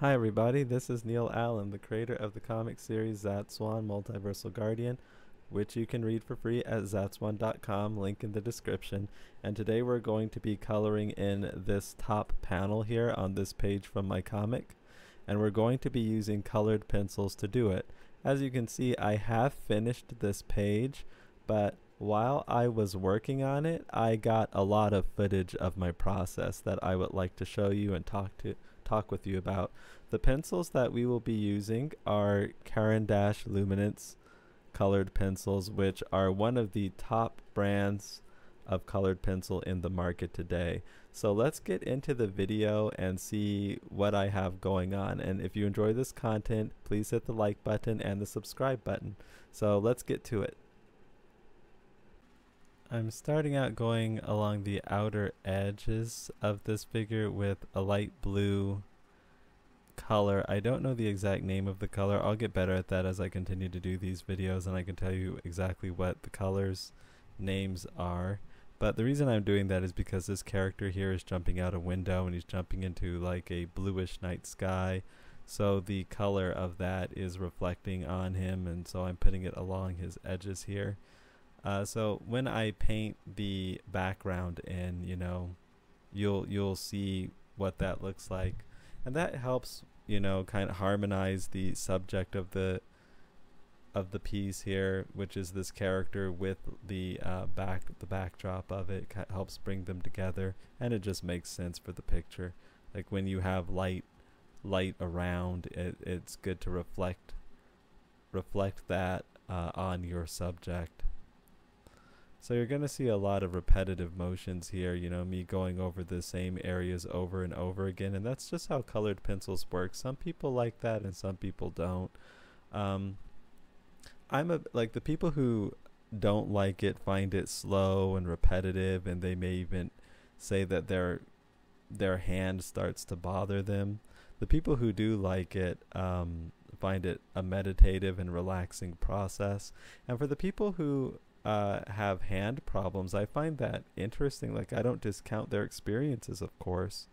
Hi everybody, this is Neil Allen, the creator of the comic series Zatswan Multiversal Guardian, which you can read for free at Zatswan.com, link in the description. And today we're going to be coloring in this top panel here on this page from my comic, and we're going to be using colored pencils to do it. As you can see, I have finished this page, but while I was working on it, I got a lot of footage of my process that I would like to show you and talk with you about. The pencils that we will be using are Caran D'Ache Luminance colored pencils, which are one of the top brands of colored pencil in the market today. So let's get into the video and see what I have going on. And if you enjoy this content, please hit the like button and the subscribe button. So let's get to it. I'm starting out going along the outer edges of this figure with a light blue color. I don't know the exact name of the color. I'll get better at that as I continue to do these videos, and I can tell you exactly what the colors' names are. But the reason I'm doing that is because this character here is jumping out a window, and he's jumping into like a bluish night sky. So the color of that is reflecting on him, and so I'm putting it along his edges here. So when I paint the background in, you know, you'll see what that looks like, and that helps, you know, kind of harmonize the subject of the piece here, which is this character, with the backdrop of it. It helps bring them together, and it just makes sense for the picture. Like when you have light around, it's good to reflect that on your subject. So you're going to see a lot of repetitive motions here, you know, me going over the same areas over and over again, and that's just how colored pencils work. Some people like that and some people don't. Like the people who don't like it find it slow and repetitive, and they may even say that their hand starts to bother them. The people who do like it find it a meditative and relaxing process. And for the people who have hand problems, I find that interesting. Like, I don't discount their experiences, of course,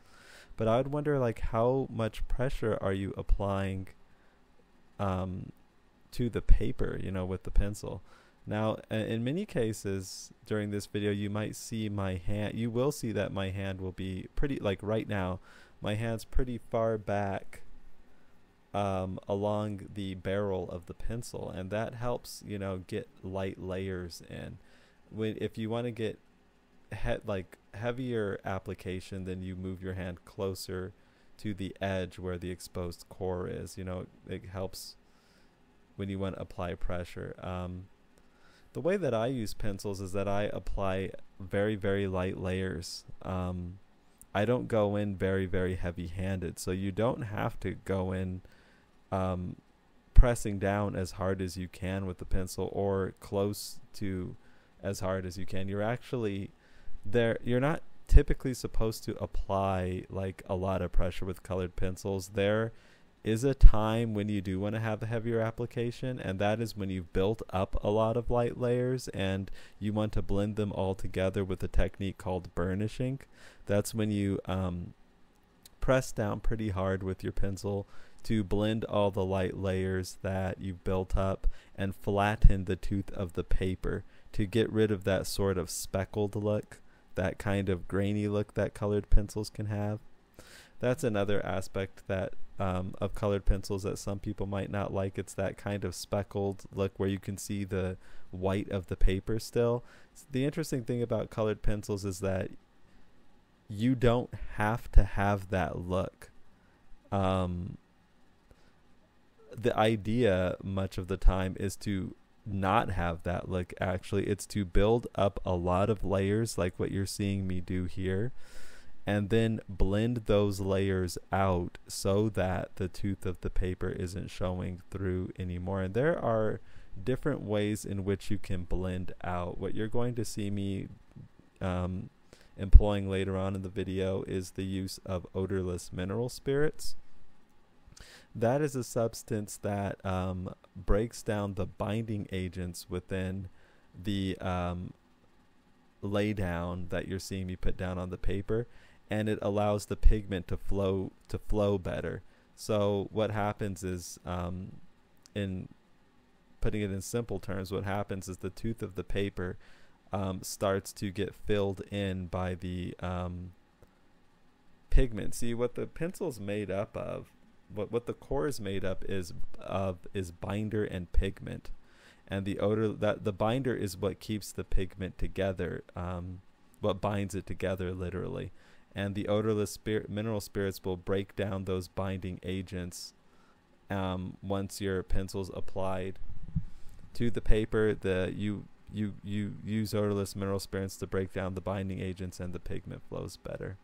but I would wonder, like, how much pressure are you applying to the paper, you know, with the pencil? Now, in many cases during this video, you might see my hand. You will see that my hand will be pretty, like right now, my hand's pretty far back along the barrel of the pencil, and that helps, you know, get light layers in. If you want to get heavier application, then you move your hand closer to the edge where the exposed core is. You know, it helps when you want to apply pressure. The way that I use pencils is that I apply very, very light layers. I don't go in very, very heavy-handed, so you don't have to go in pressing down as hard as you can with the pencil, or close to as hard as you can. You're actually there. You're not typically supposed to apply like a lot of pressure with colored pencils. There is a time when you do want to have a heavier application, and that is when you've built up a lot of light layers and you want to blend them all together with a technique called burnishing. That's when you press down pretty hard with your pencil to blend all the light layers that you've built up and flatten the tooth of the paper to get rid of that sort of speckled look, that kind of grainy look that colored pencils can have. That's another aspect that of colored pencils that some people might not like. It's that kind of speckled look where you can see the white of the paper still. The interesting thing about colored pencils is that you don't have to have that look. The idea much of the time is to not have that look. Actually, it's to build up a lot of layers like what you're seeing me do here, and then blend those layers out so that the tooth of the paper isn't showing through anymore. And there are different ways in which you can blend out. What you're going to see me employing later on in the video is the use of odorless mineral spirits. That is a substance that breaks down the binding agents within the lay down that you're seeing me put down on the paper, and it allows the pigment to flow better. So what happens is, in putting it in simple terms, what happens is the tooth of the paper starts to get filled in by the pigment. See, what the pencil's made up of, what the core is made up is binder and pigment, and the odor that the binder is what keeps the pigment together, what binds it together literally, and the odorless mineral spirits will break down those binding agents once your pencil's applied to the paper. You use odorless mineral spirits to break down the binding agents, and the pigment flows better.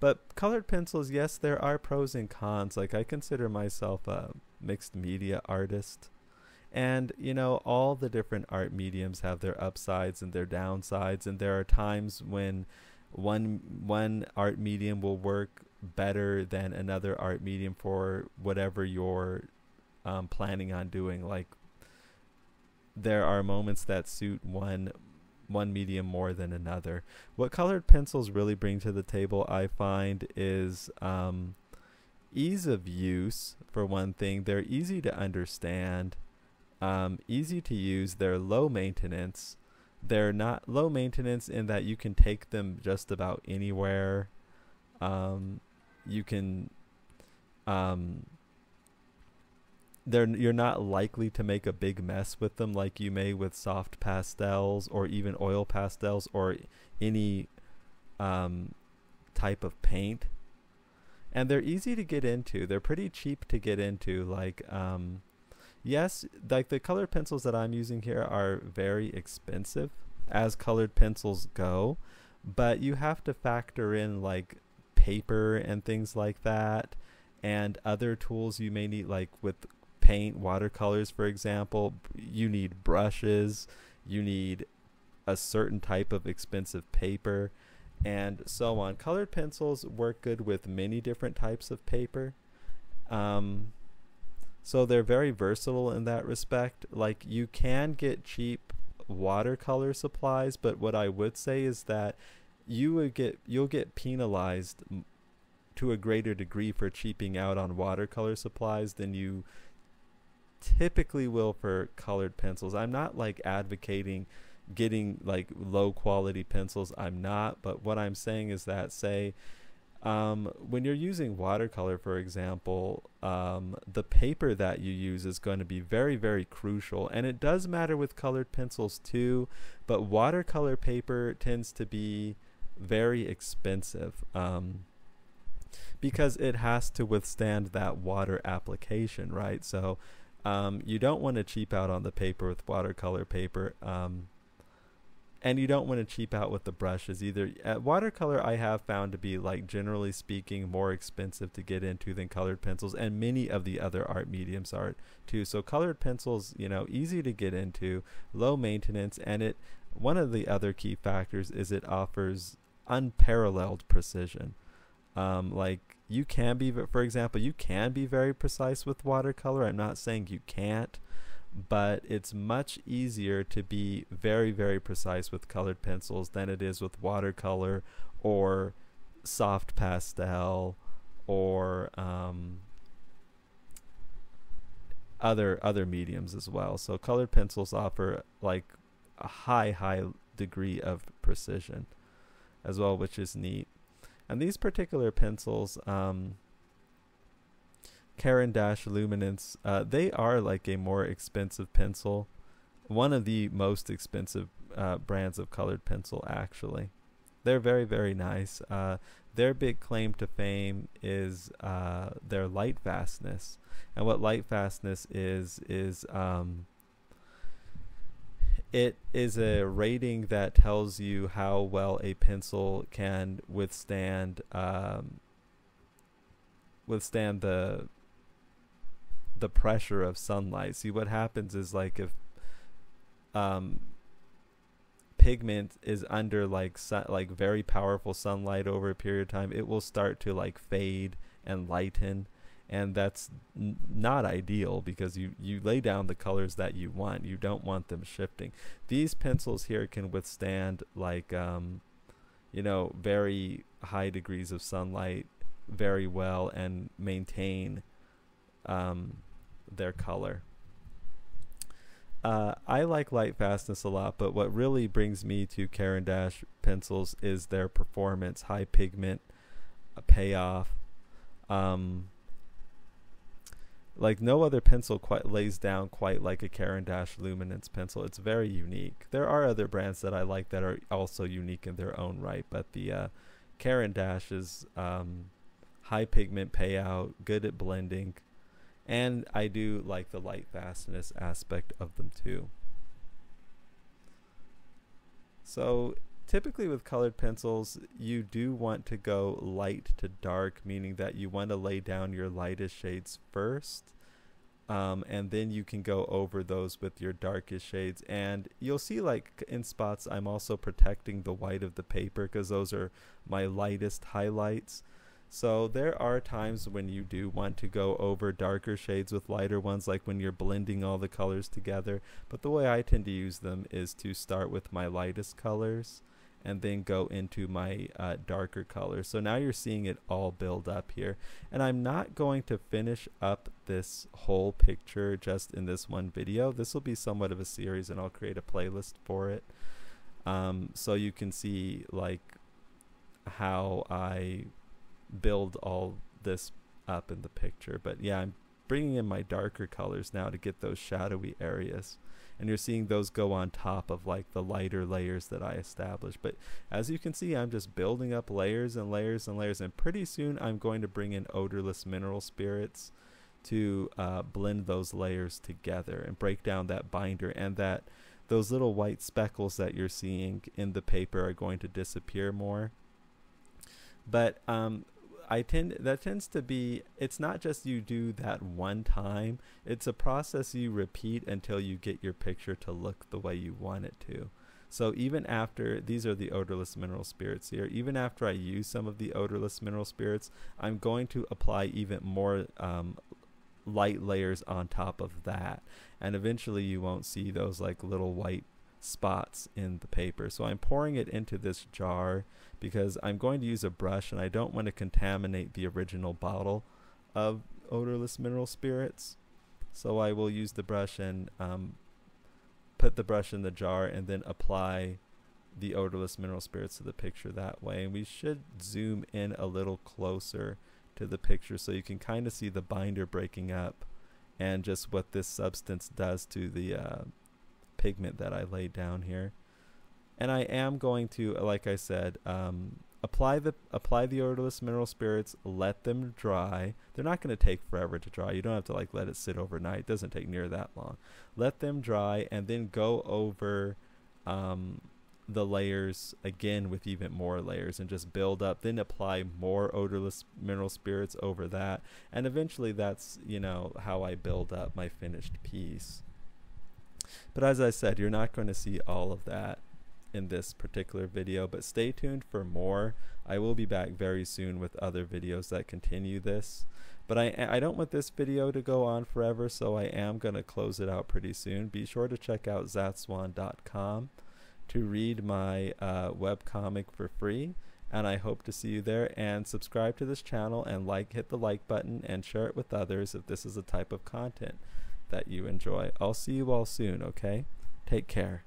But colored pencils, yes, there are pros and cons. Like, I consider myself a mixed media artist, and you know, all the different art mediums have their upsides and their downsides, and there are times when one art medium will work better than another art medium for whatever you're planning on doing. Like, there are moments that suit one medium more than another. What colored pencils really bring to the table, I find, is ease of use. For one thing, they're easy to understand, easy to use, they're low maintenance. They're not low maintenance in that you can take them just about anywhere. You can you're not likely to make a big mess with them like you may with soft pastels or even oil pastels or any type of paint. And they're easy to get into. They're pretty cheap to get into. Like, yes, like the colored pencils that I'm using here are very expensive as colored pencils go, but you have to factor in like paper and things like that, and other tools you may need, like with paint, watercolors, for example. You need brushes, you need a certain type of expensive paper, and so on. Colored pencils work good with many different types of paper, so they're very versatile in that respect. Like, you can get cheap watercolor supplies, but what I would say is that you'll get penalized to a greater degree for cheaping out on watercolor supplies than you typically will for colored pencils. I'm not like advocating getting like low quality pencils, I'm not, but what I'm saying is that, say, when you're using watercolor, for example, the paper that you use is going to be very, very crucial, and it does matter with colored pencils too, but watercolor paper tends to be very expensive, because it has to withstand that water application, right? So you don't want to cheap out on the paper with watercolor paper, and you don't want to cheap out with the brushes either. Watercolor I have found to be, like, generally speaking, more expensive to get into than colored pencils, and many of the other art mediums are too. So colored pencils, you know, easy to get into, low maintenance, and it, one of the other key factors is it offers unparalleled precision. Like, you can be, for example, you can be very precise with watercolor. I'm not saying you can't, but it's much easier to be very, very precise with colored pencils than it is with watercolor or soft pastel or other mediums as well. So colored pencils offer like a high degree of precision as well, which is neat. And these particular pencils, Caran D'Ache Luminance, they are like a more expensive pencil, one of the most expensive brands of colored pencil, actually. They're very, very nice. Their big claim to fame is their light fastness, and what light fastness is it is a rating that tells you how well a pencil can withstand the pressure of sunlight. See, what happens is, like, if pigment is under like very powerful sunlight over a period of time, it will start to like fade and lighten, and that's not ideal, because you lay down the colors that you want. You don't want them shifting. These pencils here can withstand, like, you know, very high degrees of sunlight very well and maintain their color. I like light fastness a lot, but what really brings me to Caran D'Ache pencils is their performance, high pigment, payoff. Like no other pencil quite lays down quite like a Caran D'Ache Luminance pencil. It's very unique. There are other brands that I like that are also unique in their own right, but the Caran D'Ache is high pigment payout, good at blending, and I do like the light fastness aspect of them too. So typically with colored pencils, you do want to go light to dark, meaning that you want to lay down your lightest shades first, and then you can go over those with your darkest shades. And you'll see, like in spots, I'm also protecting the white of the paper because those are my lightest highlights. So there are times when you do want to go over darker shades with lighter ones, like when you're blending all the colors together. But the way I tend to use them is to start with my lightest colors and then go into my darker colors. So now you're seeing it all build up here. And I'm not going to finish up this whole picture just in this one video. This will be somewhat of a series, and I'll create a playlist for it. So you can see like how I build all this up in the picture. But yeah, I'm bringing in my darker colors now to get those shadowy areas, and you're seeing those go on top of like the lighter layers that I established. But as you can see, I'm just building up layers and layers and layers, and pretty soon I'm going to bring in odorless mineral spirits to blend those layers together and break down that binder, and that those little white speckles that you're seeing in the paper are going to disappear more. But that tends to be, it's not just you do that one time, it's a process you repeat until you get your picture to look the way you want it to. So even after, these are the odorless mineral spirits here, even after I use some of the odorless mineral spirits, I'm going to apply even more light layers on top of that, and eventually you won't see those like little white spots in the paper. So I'm pouring it into this jar because I'm going to use a brush, and I don't want to contaminate the original bottle of odorless mineral spirits. So I will use the brush and put the brush in the jar and then apply the odorless mineral spirits to the picture that way. And we should zoom in a little closer to the picture so you can kind of see the binder breaking up and just what this substance does to the pigment that I laid down here. And I am going to, like I said, apply the odorless mineral spirits, let them dry. They're not going to take forever to dry. You don't have to like let it sit overnight. It doesn't take near that long. Let them dry and then go over the layers again with even more layers and just build up, then apply more odorless mineral spirits over that, and eventually that's, you know, how I build up my finished piece. But as I said, you're not going to see all of that in this particular video, but stay tuned for more. I will be back very soon with other videos that continue this. But I don't want this video to go on forever, so I am going to close it out pretty soon. Be sure to check out Zatswan.com to read my webcomic for free, and I hope to see you there. And subscribe to this channel and like, hit the like button and share it with others if this is a type of content that you enjoy. I'll see you all soon, okay? Take care.